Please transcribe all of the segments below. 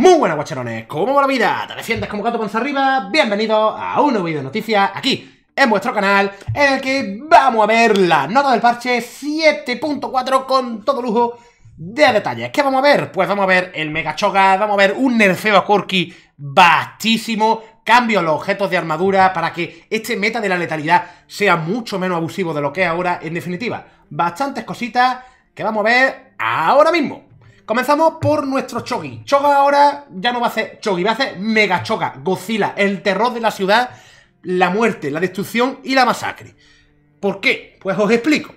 Muy buenas, guacharones, ¿cómo va la vida? ¿Te defiendes como gato panza arriba? Bienvenidos a un nuevo vídeo de noticias aquí, en vuestro canal, en el que vamos a ver la nota del parche 7.4 con todo lujo de detalles. ¿Qué vamos a ver? Pues vamos a ver el Mega Cho'Gath, vamos a ver un nerfeo a Corki vastísimo, cambio a los objetos de armadura para que este meta de la letalidad sea mucho menos abusivo de lo que es ahora, en definitiva. Bastantes cositas que vamos a ver ahora mismo. Comenzamos por nuestro Cho'Gath. Cho'Gath ahora ya no va a ser Cho'Gath, va a ser Mega Cho'Gath, Godzilla, el terror de la ciudad, la muerte, la destrucción y la masacre. ¿Por qué? Pues os explico.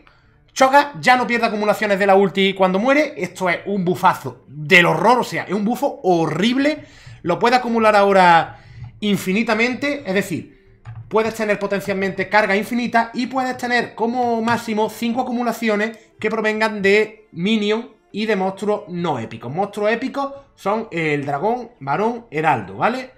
Cho'Gath ya no pierde acumulaciones de la ulti cuando muere. Esto es un bufazo del horror, o sea, es un bufo horrible. Lo puede acumular ahora infinitamente, es decir, puedes tener potencialmente carga infinita y puedes tener como máximo 5 acumulaciones que provengan de minion y de monstruos no épicos. Monstruos épicos son el dragón, varón, heraldo, ¿vale?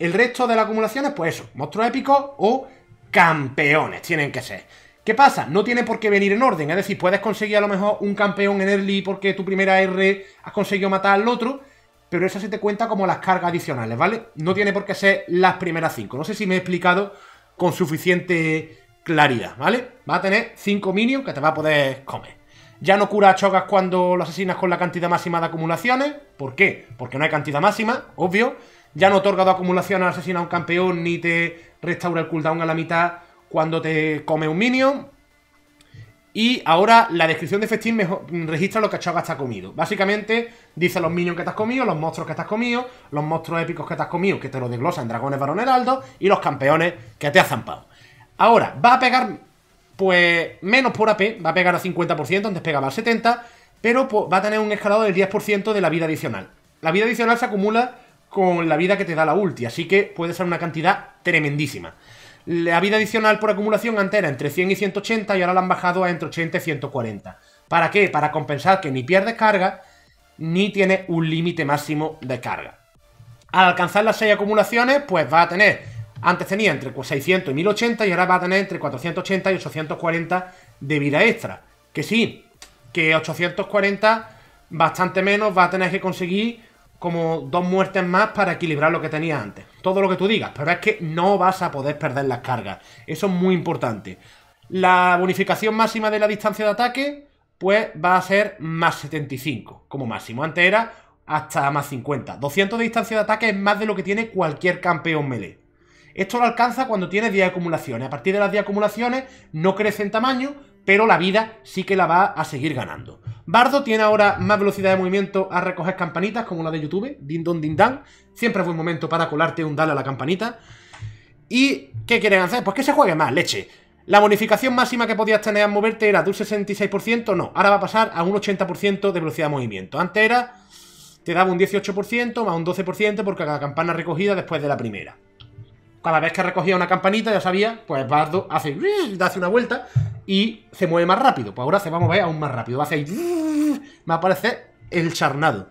El resto de las acumulaciones, pues eso, monstruos épicos o campeones tienen que ser. ¿Qué pasa? No tiene por qué venir en orden, es decir, puedes conseguir a lo mejor un campeón en early porque tu primera R has conseguido matar al otro, pero esa se te cuenta como las cargas adicionales, ¿vale? No tiene por qué ser las primeras 5. No sé si me he explicado con suficiente claridad, ¿vale? Va a tener 5 minions que te va a poder comer. Ya no cura a Cho'Gath cuando lo asesinas con la cantidad máxima de acumulaciones. ¿Por qué? Porque no hay cantidad máxima, obvio. Ya no otorga 2 acumulaciones al asesinar a un campeón, ni te restaura el cooldown a la mitad cuando te come un minion. Y ahora la descripción de festín registra lo que Cho'Gath te ha comido. Básicamente dice los minions que te has comido, los monstruos que te has comido, los monstruos épicos que te has comido, que te lo desglosan dragones, varón, heraldo, y los campeones que te has zampado. Ahora, va a pegar... pues menos por AP, va a pegar a 50%, antes pegaba al 70%, pero pues va a tener un escalado del 10% de la vida adicional. La vida adicional se acumula con la vida que te da la ulti, así que puede ser una cantidad tremendísima. La vida adicional por acumulación antes era entre 100 y 180 y ahora la han bajado a entre 80 y 140. ¿Para qué? Para compensar que ni pierdes carga ni tienes un límite máximo de carga. Al alcanzar las 6 acumulaciones, pues va a tener... antes tenía entre 600 y 1080 y ahora va a tener entre 480 y 840 de vida extra. Que sí, que 840 bastante menos, va a tener que conseguir como 2 muertes más para equilibrar lo que tenía antes. Todo lo que tú digas, pero es que no vas a poder perder las cargas. Eso es muy importante. La bonificación máxima de la distancia de ataque, pues va a ser más 75 como máximo. Antes era hasta más 50. 200 de distancia de ataque es más de lo que tiene cualquier campeón melee. Esto lo alcanza cuando tiene 10 acumulaciones. A partir de las 10 acumulaciones no crece en tamaño, pero la vida sí que la va a seguir ganando. Bardo tiene ahora más velocidad de movimiento a recoger campanitas, como la de YouTube. Din don, din dan. Siempre es buen momento para colarte un dale a la campanita. ¿Y qué quieren hacer? Pues que se juegue más, leche. La bonificación máxima que podías tener al moverte era de un 66%. No, ahora va a pasar a un 80% de velocidad de movimiento. Antes era... te daba un 18% más un 12% por cada campana recogida después de la primera. Cada vez que recogía una campanita, ya sabía, pues Bardo hace una vuelta y se mueve más rápido. Pues ahora se va a mover aún más rápido. Va a hacer... va a aparecer el charnado.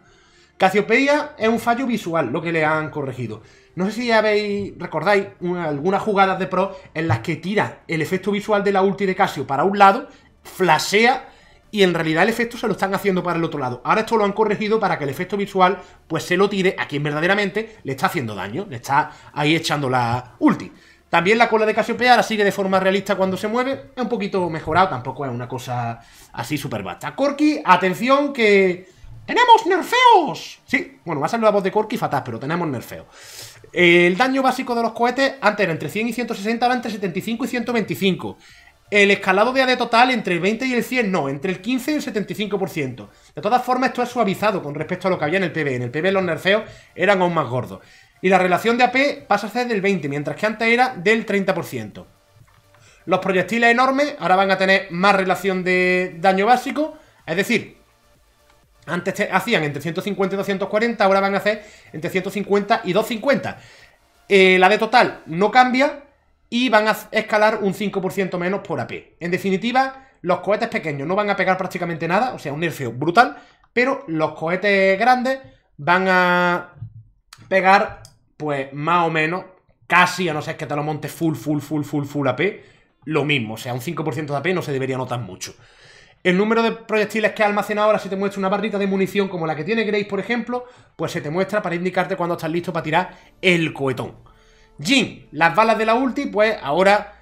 Cassiopeia es un fallo visual lo que le han corregido. No sé si recordáis algunas jugadas de pro en las que tira el efecto visual de la ulti de Cassio para un lado, flashea y en realidad el efecto se lo están haciendo para el otro lado. Ahora esto lo han corregido para que el efecto visual pues se lo tire a quien verdaderamente le está haciendo daño, le está ahí echando la ulti. También la cola de Cassiopeia ahora sigue de forma realista cuando se mueve, es un poquito mejorado, tampoco es una cosa así súper vasta. Corki, atención que... ¡tenemos nerfeos! Sí, bueno, va a salir la voz de Corki fatal, pero tenemos nerfeos. El daño básico de los cohetes antes era entre 100 y 160, ahora entre 75 y 125. El escalado de AD total entre el 20 y el 100, no, entre el 15 y el 75%. De todas formas, esto es suavizado con respecto a lo que había en el PB. En el PB los nerfeos eran aún más gordos. Y la relación de AP pasa a ser del 20, mientras que antes era del 30%. Los proyectiles enormes ahora van a tener más relación de daño básico. Es decir, antes hacían entre 150 y 240, ahora van a hacer entre 150 y 250. La AD total no cambia. Y van a escalar un 5% menos por AP. En definitiva, los cohetes pequeños no van a pegar prácticamente nada, o sea, un nerfeo brutal, pero los cohetes grandes van a pegar, pues, más o menos, casi, a no ser que te lo montes full AP, lo mismo, o sea, un 5% de AP no se debería notar mucho. El número de proyectiles que ha almacenado, ahora se te muestra una barrita de munición como la que tiene Grace, por ejemplo, pues se te muestra para indicarte cuando estás listo para tirar el cohetón. Jin, las balas de la ulti, pues ahora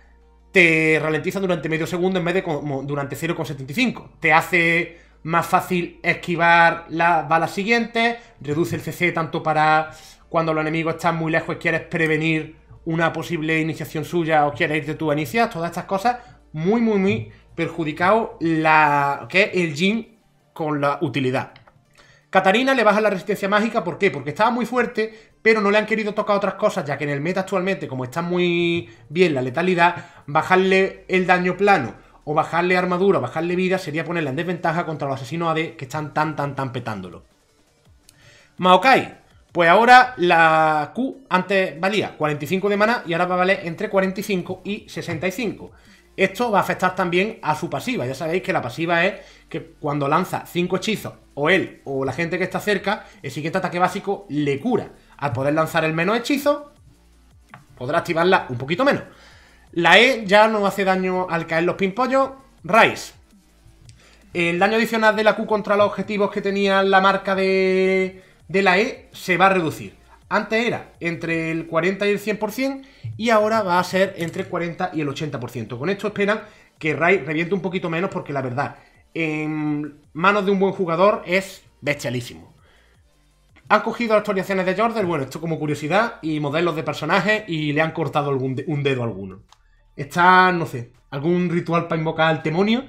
te ralentizan durante medio segundo en vez de como durante 0,75. Te hace más fácil esquivar las balas siguientes, reduce el CC tanto para cuando los enemigos están muy lejos y quieres prevenir una posible iniciación suya o quieres irte tú a iniciar, todas estas cosas, muy, muy, muy perjudicado que es el Jin con la utilidad. Katarina le baja la resistencia mágica, ¿por qué? Porque estaba muy fuerte, pero no le han querido tocar otras cosas, ya que en el meta actualmente, como está muy bien la letalidad, bajarle el daño plano, o bajarle armadura, o bajarle vida, sería ponerla en desventaja contra los asesinos AD que están tan petándolo. Maokai, pues ahora la Q antes valía 45 de mana y ahora va a valer entre 45 y 65. Esto va a afectar también a su pasiva. Ya sabéis que la pasiva es que cuando lanza 5 hechizos, o él o la gente que está cerca, el siguiente ataque básico le cura. Al poder lanzar el menos hechizo, podrá activarla un poquito menos. La E ya no hace daño al caer los pimpollos. Ryze, el daño adicional de la Q contra los objetivos que tenía la marca de la E se va a reducir. Antes era entre el 40 y el 100% y ahora va a ser entre el 40 y el 80%. Con esto esperan que Ryze reviente un poquito menos porque la verdad, en manos de un buen jugador es bestialísimo. Han cogido las actualizaciones de Jordan, bueno, esto como curiosidad, y modelos de personajes y le han cortado un dedo a alguno. Está, no sé, algún ritual para invocar al demonio,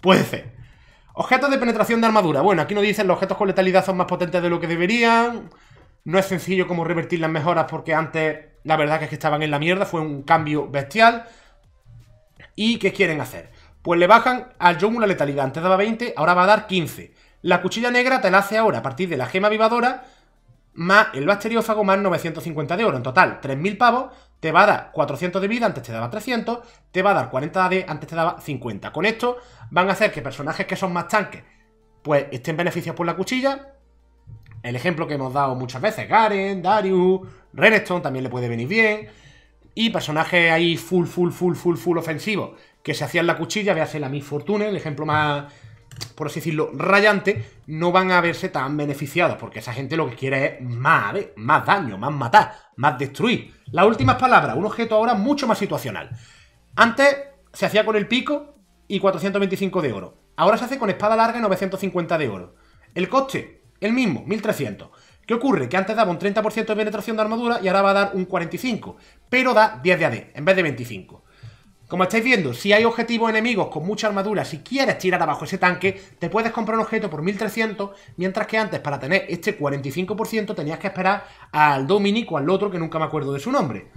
puede ser. Objetos de penetración de armadura. Bueno, aquí nos dicen los objetos con letalidad son más potentes de lo que deberían. No es sencillo como revertir las mejoras porque antes la verdad que es que estaban en la mierda. Fue un cambio bestial. ¿Y qué quieren hacer? Pues le bajan al Yomu la letalidad. Antes daba 20, ahora va a dar 15. La cuchilla negra te la hace ahora a partir de la gema avivadora más el bacteriófago más 950 de oro. En total, 3.000 pavos. Te va a dar 400 de vida, antes te daba 300. Te va a dar 40 AD, antes te daba 50. Con esto van a hacer que personajes que son más tanques pues estén beneficiados por la cuchilla. El ejemplo que hemos dado muchas veces, Garen, Darius, Renestone también le puede venir bien. Y personajes ahí full ofensivos que se hacían la cuchilla, véase la Miss Fortune, el ejemplo más, por así decirlo, rayante, no van a verse tan beneficiados porque esa gente lo que quiere es más daño, más matar, más destruir. Las últimas palabras, un objeto ahora mucho más situacional. Antes se hacía con el pico y 425 de oro. Ahora se hace con espada larga y 950 de oro. El coste, el mismo, 1300. ¿Qué ocurre? Que antes daba un 30% de penetración de armadura y ahora va a dar un 45, pero da 10 de AD en vez de 25. Como estáis viendo, si hay objetivos enemigos con mucha armadura, si quieres tirar abajo ese tanque, te puedes comprar un objeto por 1300, mientras que antes para tener este 45% tenías que esperar al Dominic o al otro que nunca me acuerdo de su nombre.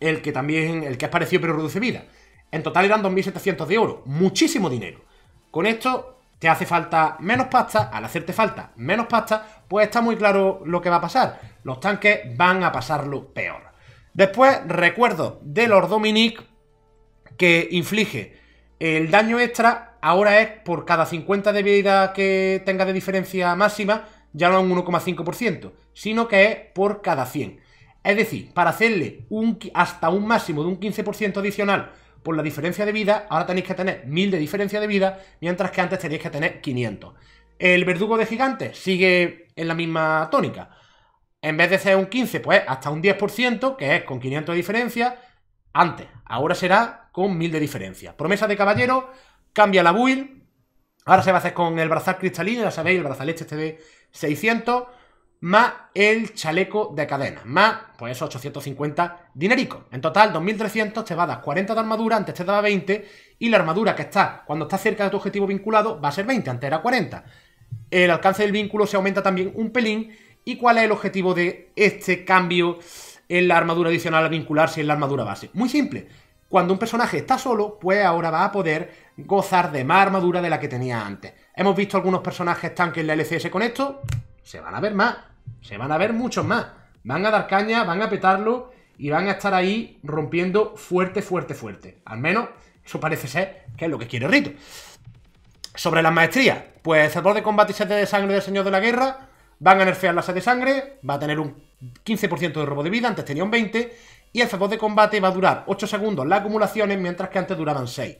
El que es parecido pero reduce vida. En total eran 2700 de oro, muchísimo dinero. Con esto te hace falta menos pasta, al hacerte falta menos pasta, pues está muy claro lo que va a pasar. Los tanques van a pasarlo peor. Después, recuerdo de Lord Dominic que inflige el daño extra, ahora es por cada 50 de vida que tenga de diferencia máxima, ya no es un 1,5%, sino que es por cada 100. Es decir, para hacerle hasta un máximo de un 15% adicional por la diferencia de vida, ahora tenéis que tener 1000 de diferencia de vida, mientras que antes tenéis que tener 500. El verdugo de gigante sigue en la misma tónica. En vez de ser un 15, pues hasta un 10%, que es con 500 de diferencia, antes. Ahora será con 1000 de diferencia. Promesa de caballero, cambia la build. Ahora se va a hacer con el brazal cristalino, ya sabéis, el brazalete este de 600, más el chaleco de cadena, más, pues esos 850 dinerico. En total, 2300, te va a dar 40 de armadura, antes te daba 20, y la armadura que está, cuando está cerca de tu objetivo vinculado, va a ser 20, antes era 40. El alcance del vínculo se aumenta también un pelín, y cuál es el objetivo de este cambio en la armadura adicional al vincularse en la armadura base. Muy simple, cuando un personaje está solo, pues ahora va a poder gozar de más armadura de la que tenía antes. Hemos visto algunos personajes tanques en la LCS con esto, se van a ver más. Se van a ver muchos más. Van a dar caña, van a petarlo y van a estar ahí rompiendo fuerte. Al menos eso parece ser que es lo que quiere Rito. Sobre las maestrías, pues Salvador de combate y sed de sangre del señor de la guerra. Van a nerfear la sed de sangre, va a tener un 15% de robo de vida, antes tenía un 20%. Y el favor de combate va a durar 8 segundos las acumulaciones, mientras que antes duraban 6.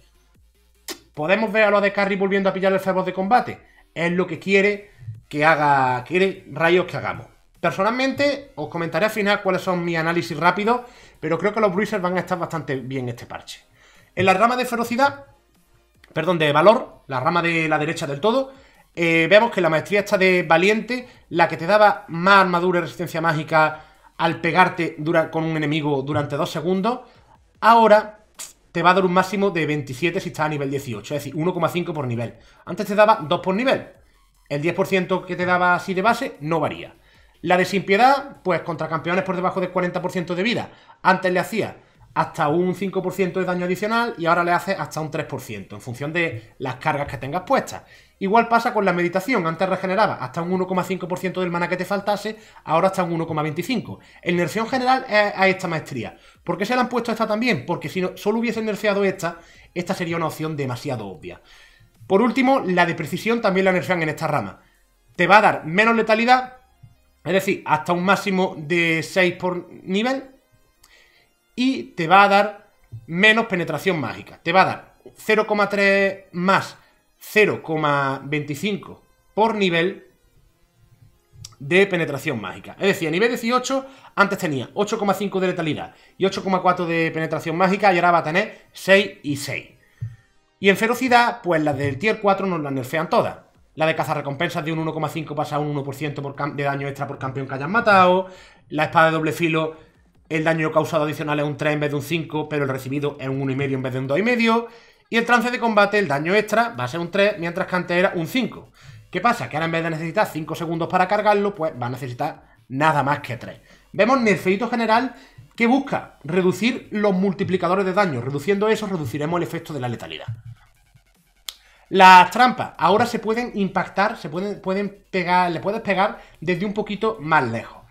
¿Podemos ver a los de carry volviendo a pillar el favor de combate? Es lo que quiere que haga, quiere Riot que hagamos. Personalmente, os comentaré al final cuáles son mis análisis rápidos, pero creo que los bruisers van a estar bastante bien este parche. En la rama de ferocidad, perdón, de valor, la rama de la derecha del todo, vemos que la maestría está de valiente, la que te daba más armadura y resistencia mágica al pegarte con un enemigo durante 2 segundos, ahora te va a dar un máximo de 27 si estás a nivel 18, es decir, 1,5 por nivel. Antes te daba 2 por nivel. El 10% que te daba así de base no varía. La de sin piedad, pues contra campeones por debajo del 40% de vida. Antes le hacía hasta un 5% de daño adicional y ahora le hace hasta un 3%, en función de las cargas que tengas puestas. Igual pasa con la meditación. Antes regeneraba hasta un 1,5% del mana que te faltase, ahora hasta un 1,25%. El nerfeo en general es a esta maestría. ¿Por qué se la han puesto esta también? Porque si no, solo hubiesen nerfeado esta sería una opción demasiado obvia. Por último, la de precisión también la nerfean en esta rama. Te va a dar menos letalidad, es decir, hasta un máximo de 6 por nivel, y te va a dar menos penetración mágica. Te va a dar 0,3 más 0,25 por nivel de penetración mágica. Es decir, a nivel 18 antes tenía 8,5 de letalidad y 8,4 de penetración mágica y ahora va a tener 6 y 6. Y en ferocidad, pues las del tier 4 nos las nerfean todas. La de cazarrecompensas de un 1,5 pasa a un 1% de daño extra por campeón que hayan matado. La espada de doble filo, el daño causado adicional es un 3 en vez de un 5, pero el recibido es un 1,5 en vez de un 2,5. Y el trance de combate, el daño extra, va a ser un 3, mientras que antes era un 5. ¿Qué pasa? Que ahora en vez de necesitar 5 segundos para cargarlo, pues va a necesitar nada más que 3. Vemos nerfeito general que busca reducir los multiplicadores de daño. Reduciendo eso, reduciremos el efecto de la letalidad. Las trampas ahora se pueden impactar, pueden pegar, le puedes pegar desde un poquito más lejos.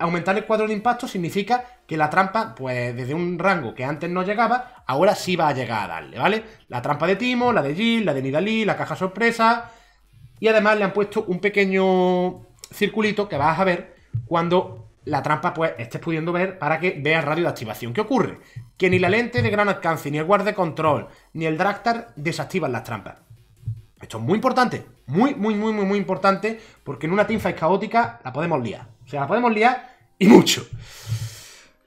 Aumentar el cuadro de impacto significa que la trampa, pues desde un rango que antes no llegaba, ahora sí va a llegar a darle, ¿vale? La trampa de Timo, la de Jin, la de Nidalee, la caja sorpresa. Y además le han puesto un pequeño circulito que vas a ver cuando la trampa, pues, estés pudiendo ver, para que veas radio de activación. ¿Qué ocurre? Que ni la lente de gran alcance, ni el guard de control, ni el dragtar desactivan las trampas. Esto es muy importante, muy importante, porque en una teamfight caótica la podemos liar. O sea, la podemos liar y mucho.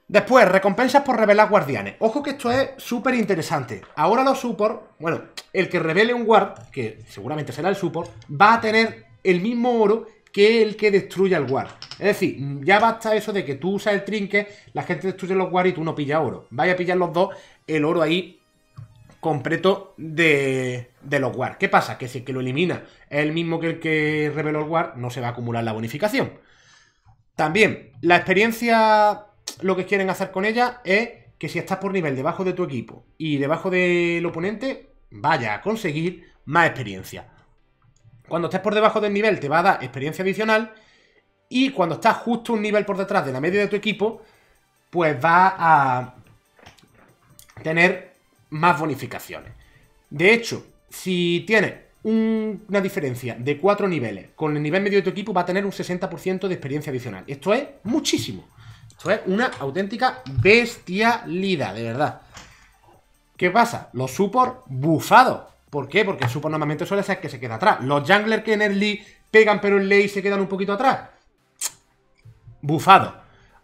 Después, recompensas por revelar guardianes. Ojo que esto es súper interesante. Ahora los support, bueno, el que revele un guard, que seguramente será el support, va a tener el mismo oro que el que destruya el guard. Es decir, ya basta eso de que tú usas el trinque, la gente destruye los guards y tú no pillas oro. Vaya a pillar los dos el oro ahí completo de los guards. ¿Qué pasa? Que si el que lo elimina es el mismo que el que reveló el guard, no se va a acumular la bonificación. También, la experiencia, lo que quieren hacer con ella es que si estás por nivel debajo de tu equipo y debajo del oponente, vaya a conseguir más experiencia. Cuando estés por debajo del nivel te va a dar experiencia adicional, y cuando estás justo un nivel por detrás de la media de tu equipo, pues va a tener más bonificaciones. De hecho, si tienes una diferencia de 4 niveles con el nivel medio de tu equipo, va a tener un 60% de experiencia adicional. Esto es muchísimo. Esto es una auténtica bestialidad, de verdad. ¿Qué pasa? Los support bufados. ¿Por qué? Porque el support normalmente suele ser que se queda atrás. Los junglers que en early pegan pero en late se quedan un poquito atrás, bufados.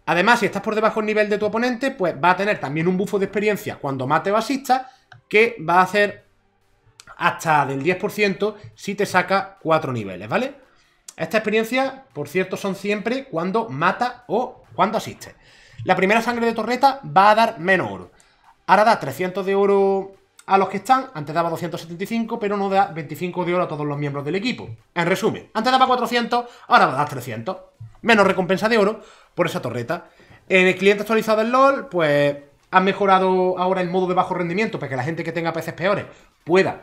Además, si estás por debajo del nivel de tu oponente, pues va a tener también un bufo de experiencia cuando mate o asista, que va a hacer hasta del 10% si te saca 4 niveles, ¿vale? Esta experiencia, por cierto, son siempre cuando mata o cuando asiste. La primera sangre de torreta va a dar menos oro. Ahora da 300 de oro a los que están, antes daba 275, pero no da 25 de oro a todos los miembros del equipo. En resumen, antes daba 400, ahora va a dar 300. Menos recompensa de oro por esa torreta. En el cliente actualizado del LoL, pues han mejorado ahora el modo de bajo rendimiento para que la gente que tenga PCs peores pueda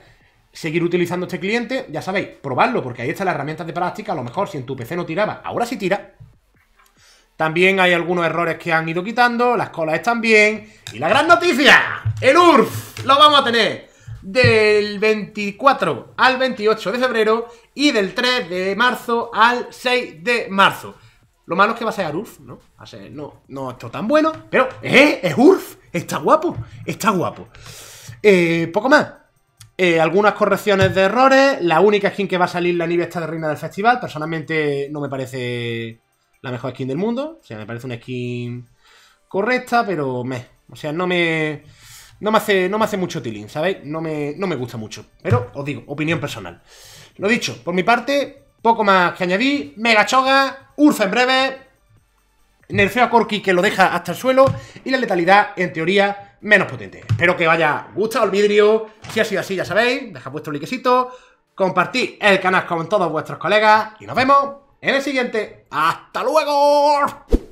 seguir utilizando este cliente. Ya sabéis, probadlo, porque ahí están las herramientas de práctica. A lo mejor si en tu PC no tiraba, ahora sí tira. También hay algunos errores que han ido quitando, las colas están bien. Y la gran noticia, el URF lo vamos a tener del 24 al 28 de febrero y del 3 de marzo al 6 de marzo. Lo malo es que va a ser URF, ¿no? Va a ser, no esto tan bueno, pero es URF, está guapo, está guapo. Poco más. algunas correcciones de errores. La única skin que va a salir la Nibia está de reina del festival. Personalmente no me parece la mejor skin del mundo. O sea, me parece una skin correcta, pero meh. O sea, no me hace mucho tilín, ¿sabéis? No me gusta mucho. Pero os digo, opinión personal. Lo dicho, por mi parte, poco más que añadir. Mega Cho'Gath, URF en breve, nerfeo a Corki que lo deja hasta el suelo y la letalidad, en teoría, menos potente. Espero que os haya gustado el vídeo. Si ha sido así, ya sabéis, dejad vuestro likecito, compartid el canal con todos vuestros colegas y nos vemos en el siguiente. ¡Hasta luego!